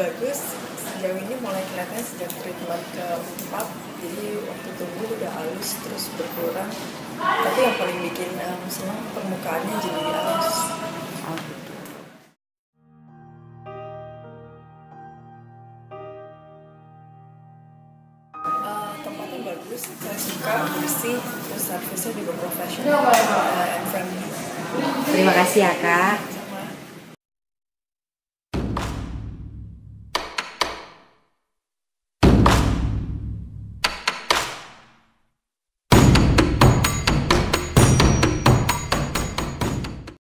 bagus sejauh ini, mulai kelihatannya sejak triwulan keempat. Jadi waktu tunggu udah halus terus berkurang, tapi yang paling bikin senang permukaannya jadi halus. Tempatnya bagus, saya suka, bersih, terus servisnya juga profesional and friendly. Terima kasih ya Kak.